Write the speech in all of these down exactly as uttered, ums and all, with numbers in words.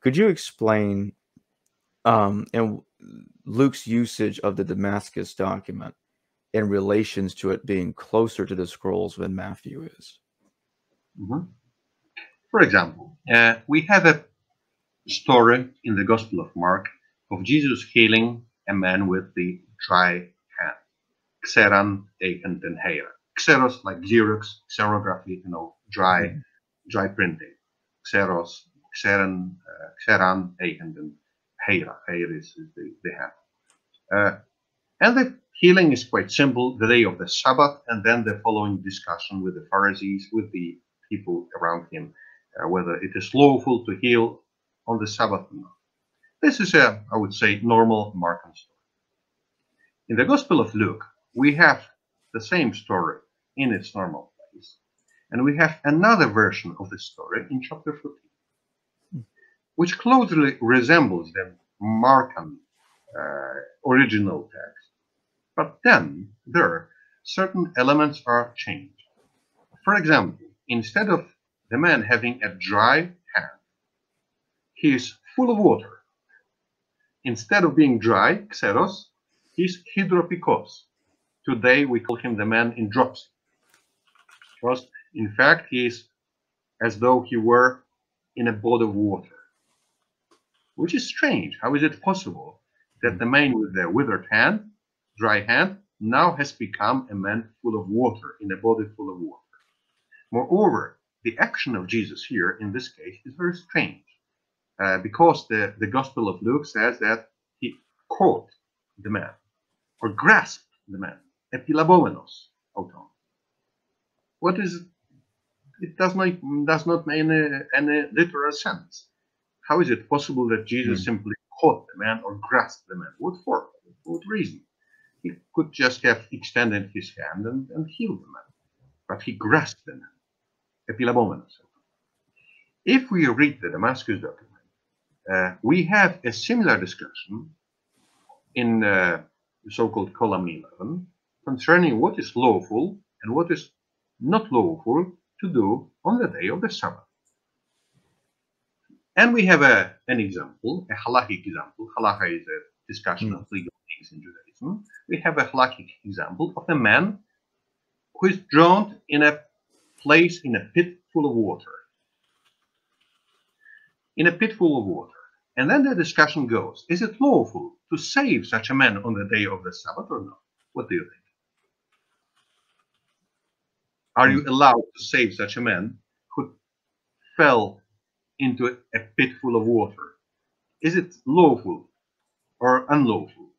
Could you explain um, and Luke's usage of the Damascus document in relations to it being closer to the scrolls than Matthew is? Mm-hmm. For example, uh, we have a story in the Gospel of Mark of Jesus healing a man with the dry hand, xeran and tenheira. Xeros like xerox, xerography, you know, dry, mm-hmm. dry printing. Xeros, xeran, uh, xeran and heira. Heira is the, the hand. Uh, and the healing is quite simple: the day of the Sabbath, and then the following discussion with the Pharisees, with the people around him, uh, whether it is lawful to heal on the Sabbath or not. This is a, I would say, normal Markan story. In the Gospel of Luke, we have the same story in its normal place, and we have another version of the story in chapter fourteen, which closely resembles the Markan uh, original text, but then there certain elements are changed. For example, instead of the man having a dry hand, he is full of water. Instead of being dry, xeros, he's hydropikos. Today we call him the man in dropsy. Because in fact, he is as though he were in a body of water. Which is strange. How is it possible that the man with the withered hand, dry hand, now has become a man full of water, in a body full of water? Moreover, the action of Jesus here, in this case, is very strange, uh, because the, the Gospel of Luke says that he caught the man, or grasped the man, epilabomenos auton. What is, it does not, does not make any, any literal sense. How is it possible that Jesus mm. simply caught the man or grasped the man? What for? What reason? He could just have extended his hand and, and healed the man, but he grasped the man. If we read the Damascus document, uh, we have a similar discussion in uh, the so-called column eleven concerning what is lawful and what is not lawful to do on the day of the Sabbath. And we have a, an example, a halakhic example. Halakha is a discussion mm. of legal things in Judaism. We have a halakhic example of a man who is drowned in a place in a pit full of water. In a pit full of water. And then the discussion goes, is it lawful to save such a man on the day of the Sabbath or not? What do you think? Are you allowed to save such a man who fell into a pit full of water? Is it lawful or unlawful?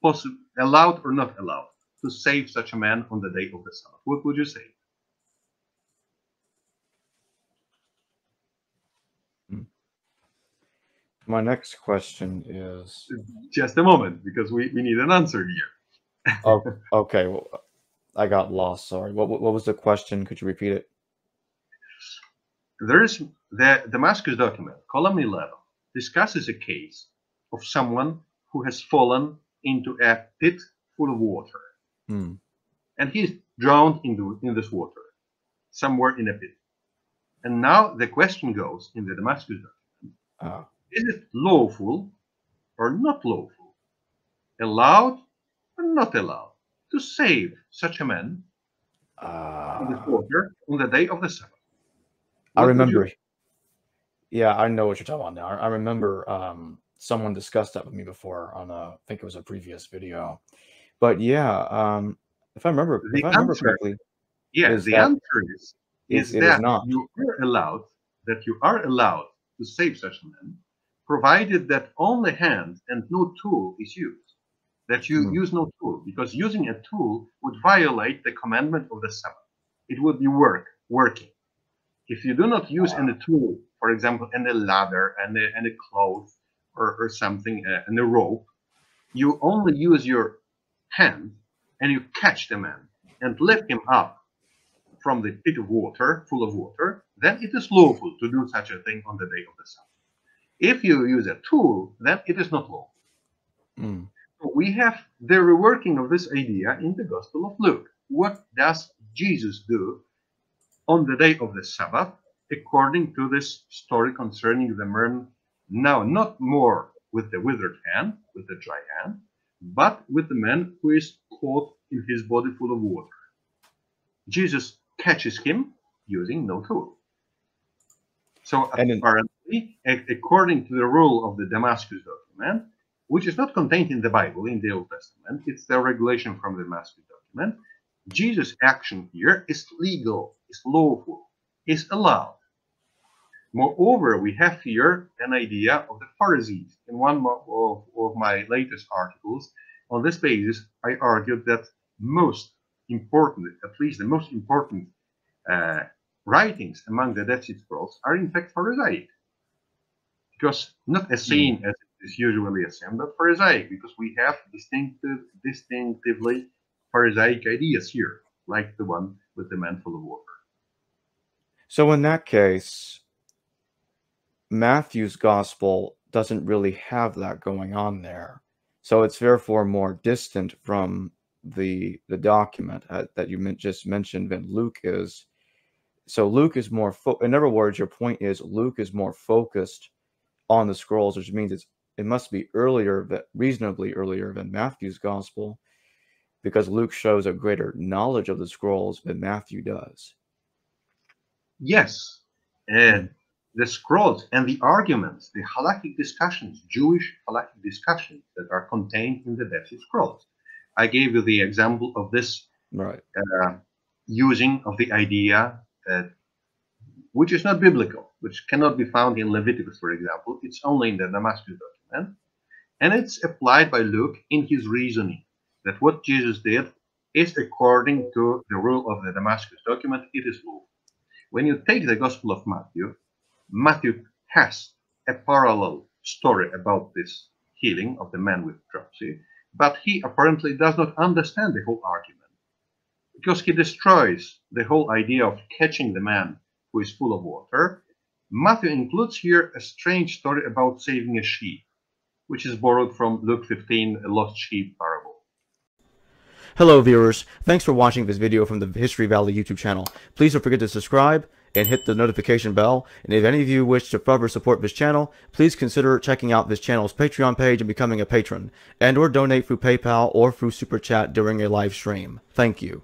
Possible, allowed or not allowed to save such a man on the day of the Sabbath? What would you say? My next question is... Just a moment, because we, we need an answer here. Oh, okay. Well, I got lost. Sorry. What, what was the question? Could you repeat it? There is the Damascus document, column eleven, discusses a case of someone who has fallen into a pit full of water. Hmm. And he's drowned in, the, in this water, somewhere in a pit. And now the question goes in the Damascus document. Oh. Is it lawful or not lawful, allowed or not allowed, to save such a man uh, in the water on the day of the Sabbath? What I remember. You... Yeah, I know what you're talking about now. I remember um, someone discussed that with me before on a, I think it was a previous video. But yeah, um, if I remember, the if I remember answer, correctly, yeah, the that, answer is is that not. you are allowed that you are allowed to save such a man, provided that only hand and no tool is used, that you mm. use no tool, because using a tool would violate the commandment of the Sabbath. It would be work, working. If you do not use wow. any tool, for example, any ladder, any, any cloth, or, or something, uh, and a rope, you only use your hand and you catch the man and lift him up from the pit of water, full of water, then it is lawful to do such a thing on the day of the Sabbath. If you use a tool, then it is not lawful. Mm. So we have the reworking of this idea in the Gospel of Luke. What does Jesus do on the day of the Sabbath according to this story concerning the man now, not more with the withered hand, with the dry hand, but with the man who is caught in his body full of water. Jesus catches him using no tool. So and apparently, according to the rule of the Damascus Document, which is not contained in the Bible, in the Old Testament, it's the regulation from the Damascus Document, Jesus' action here is legal, is lawful, is allowed. Moreover, we have here an idea of the Pharisees. In one of, of my latest articles, on this basis, I argued that most important, at least the most important uh, writings among the Dead Sea Scrolls are in fact Pharisaic. Because not as seen as it is usually assumed, but Pharisaic, because we have distinctive, distinctively Pharisaic ideas here, like the one with the man full of water. So in that case, Matthew's gospel doesn't really have that going on there. So it's therefore more distant from the the document uh, that you meant, just mentioned than Luke is. So Luke is more, fo in other words, your point is Luke is more focused on the scrolls, which means it's, it must be earlier, but reasonably earlier than Matthew's gospel, because Luke shows a greater knowledge of the scrolls than Matthew does. Yes, and the scrolls and the arguments, the halakhic discussions, Jewish halakhic discussions that are contained in the Dead Sea Scrolls. I gave you the example of this right. uh, using of the idea that, which is not biblical, which cannot be found in Leviticus, for example. It's only in the Damascus Document. And it's applied by Luke in his reasoning that what Jesus did is according to the rule of the Damascus Document, it is lawful. When you take the Gospel of Matthew, Matthew has a parallel story about this healing of the man with dropsy, but he apparently does not understand the whole argument, because he destroys the whole idea of catching the man who is full of water. Matthew includes here a strange story about saving a sheep, which is borrowed from Luke fifteen, a lost sheep parable. Hello viewers, thanks for watching this video from the History Valley YouTube channel. Please don't forget to subscribe and hit the notification bell, and if any of you wish to further support this channel, please consider checking out this channel's Patreon page and becoming a patron, and or donate through PayPal or through Super Chat during a live stream. Thank you.